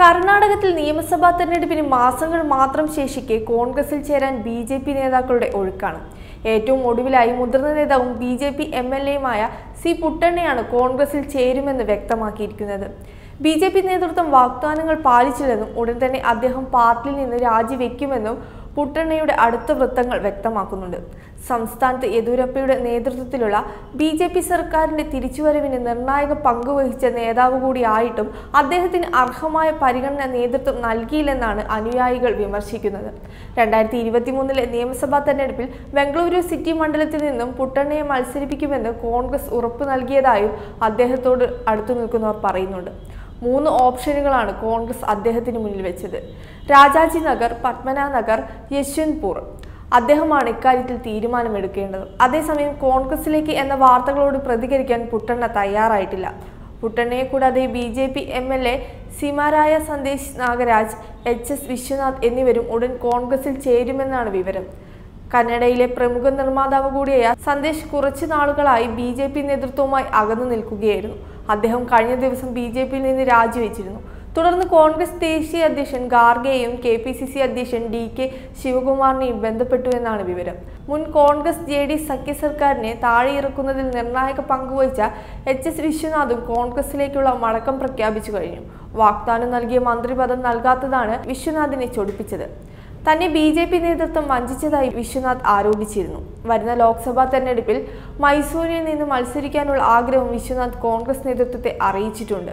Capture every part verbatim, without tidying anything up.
കർണാടകത്തിൽ നിയമസഭാ തെരഞ്ഞെടുപ്പിന് മാസങ്ങൾ മാത്രം ശേഷിക്കെ കോൺഗ്രസിൽ ചേരാൻ ബിജെപി നേതാക്കളുടെ ഒഴുക്കാണ്. ഏറ്റവും ഒടുവിലായി മുതിർന്ന നേതാവും ബിജെപി എംഎൽഎയുമായ സി പുട്ടണ്ണയാണ് കോൺഗ്രസിൽ ചേരുമെന്ന് വ്യക്തമാക്കിയിരിക്കുന്നത്. ബിജെപി നേതൃത്വം വാഗ്ദാനങ്ങൾ പാലിച്ചില്ലെന്നും ഉടൻ തന്നെ അദ്ദേഹം പാർട്ടിയിൽ നിന്ന് രാജിവെക്കുമെന്നും പുട്ടണ്ണയുടെ അടുത്ത വൃത്തങ്ങൾ വ്യക്തമാക്കുന്നുണ്ട്. സംസ്ഥാനത്ത് യെദ്യൂരപ്പയുടെ നേതൃത്വത്തിലുള്ള ബി ജെ പി സർക്കാരിന്റെ തിരിച്ചുവരവിന് നിർണായക പങ്കുവഹിച്ച നേതാവ് കൂടിയായിട്ടും അദ്ദേഹത്തിന് അർഹമായ പരിഗണന നേതൃത്വം നൽകിയില്ലെന്നാണ് അനുയായികൾ വിമർശിക്കുന്നത്. രണ്ടായിരത്തി ഇരുപത്തി മൂന്നിലെ നിയമസഭാ തെരഞ്ഞെടുപ്പിൽ ബംഗളൂരു സിറ്റി മണ്ഡലത്തിൽ നിന്നും പുട്ടണ്ണയെ മത്സരിപ്പിക്കുമെന്ന് കോൺഗ്രസ് ഉറപ്പ് നൽകിയതായും അദ്ദേഹത്തോട് അടുത്തു നിൽക്കുന്നവർ പറയുന്നുണ്ട്. മൂന്ന് ഓപ്ഷനുകളാണ് കോൺഗ്രസ് അദ്ദേഹത്തിന് മുന്നിൽ വെച്ചത്. രാജാജി നഗർ, പത്മനാനഗർ, യശ്വന്ത്പൂർ. അദ്ദേഹമാണ് ഇക്കാര്യത്തിൽ തീരുമാനമെടുക്കേണ്ടത്. അതേസമയം കോൺഗ്രസിലേക്ക് എന്ന വാർത്തകളോട് പ്രതികരിക്കാൻ പുട്ടണ്ണ തയ്യാറായിട്ടില്ല. പുട്ടണ്ണയെ കൂടാതെ B J P M L A സിമാരായ സന്ദേശ് നാഗരാജ്, എച്ച് എസ് വിശ്വനാഥ് എന്നിവരും ഉടൻ കോൺഗ്രസിൽ ചേരുമെന്നാണ് വിവരം. കന്നഡയിലെ പ്രമുഖ നിർമ്മാതാവ് കൂടിയായ സന്ദേശ് കുറച്ചു നാളുകളായി ബി ജെ പി നേതൃത്വവുമായി അകന്നു നിൽക്കുകയായിരുന്നു. അദ്ദേഹം കഴിഞ്ഞ ദിവസം ബി ജെ പിയിൽ നിന്ന് രാജിവെച്ചിരുന്നു. തുടർന്ന് കോൺഗ്രസ് ദേശീയ അധ്യക്ഷൻ ഖാർഗെയും കെ പി സി സി അധ്യക്ഷൻ ഡി കെ ശിവകുമാറിനെയും ബന്ധപ്പെട്ടു എന്നാണ് വിവരം. മുൻ കോൺഗ്രസ് ജെ ഡി സഖ്യ സർക്കാരിനെ താഴെയിറക്കുന്നതിൽ നിർണായക പങ്കുവഹിച്ച എച്ച് എസ് വിശ്വനാഥും കോൺഗ്രസിലേക്കുള്ള മടക്കം പ്രഖ്യാപിച്ചു കഴിഞ്ഞു. വാഗ്ദാനം നൽകിയ മന്ത്രിപദം നൽകാത്തതാണ് വിശ്വനാഥിനെ ചൊടിപ്പിച്ചത്. തന്നെ ബി ജെ പി നേതൃത്വം വഞ്ചിച്ചതായി വിശ്വനാഥ് ആരോപിച്ചിരുന്നു. വരുന്ന ലോക്സഭാ തെരഞ്ഞെടുപ്പിൽ മൈസൂരിൽ നിന്ന് മത്സരിക്കാനുള്ള ആഗ്രഹം വിശ്വനാഥ് കോൺഗ്രസ് നേതൃത്വത്തെ അറിയിച്ചിട്ടുണ്ട്.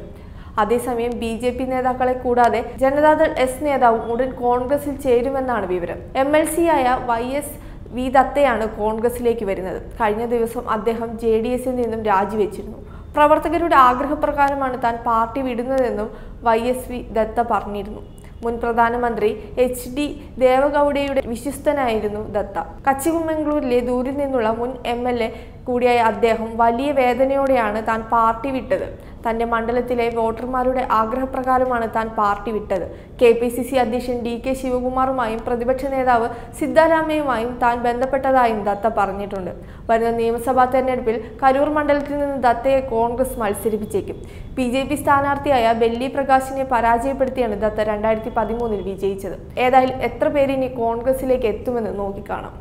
അതേസമയം ബി ജെ പി നേതാക്കളെ കൂടാതെ ജനതാദൾ എസ് നേതാവും ഉടൻ കോൺഗ്രസിൽ ചേരുമെന്നാണ് വിവരം. എം എൽ സി ആയ വൈ എസ് വി ദത്തയാണ് കോൺഗ്രസിലേക്ക് വരുന്നത്. കഴിഞ്ഞ ദിവസം അദ്ദേഹം ജെ ഡി എസിൽ നിന്നും രാജിവെച്ചിരുന്നു. പ്രവർത്തകരുടെ ആഗ്രഹപ്രകാരമാണ് താൻ പാർട്ടി വിടുന്നതെന്നും വൈ എസ് വി ദത്ത പറഞ്ഞിരുന്നു. മുൻ പ്രധാനമന്ത്രി എച്ച് ഡി ദേവഗൌഡയുടെ വിശ്വസ്തനായിരുന്നു ദത്ത. കച്ചിമംഗ്ലൂരിലെ ദൂരിൽ നിന്നുള്ള മുൻ എം എൽ എ കൂടിയായ അദ്ദേഹം വലിയ വേദനയോടെയാണ് താൻ പാർട്ടി വിട്ടത്. തൻ്റെ മണ്ഡലത്തിലെ വോട്ടർമാരുടെ ആഗ്രഹപ്രകാരമാണ് താൻ പാർട്ടി വിട്ടത്. കെ പി സി സി അധ്യക്ഷൻ ഡി കെ ശിവകുമാറുമായും പ്രതിപക്ഷ നേതാവ് സിദ്ധാരാമയുമായും താൻ ബന്ധപ്പെട്ടതായും ദത്ത പറഞ്ഞിട്ടുണ്ട്. വരുന്ന നിയമസഭാ തെരഞ്ഞെടുപ്പിൽ കരൂർ മണ്ഡലത്തിൽ നിന്ന് ദത്തയെ കോൺഗ്രസ് മത്സരിപ്പിച്ചേക്കും. ബി ജെ പി സ്ഥാനാർത്ഥിയായ ബെല്ലി പ്രകാശിനെ പരാജയപ്പെടുത്തിയാണ് ദത്ത രണ്ടായിരത്തി പതിമൂന്നിൽ വിജയിച്ചത്. ഏതായാലും എത്ര പേര് ഇനി കോൺഗ്രസിലേക്ക് എത്തുമെന്ന് നോക്കിക്കാണാം.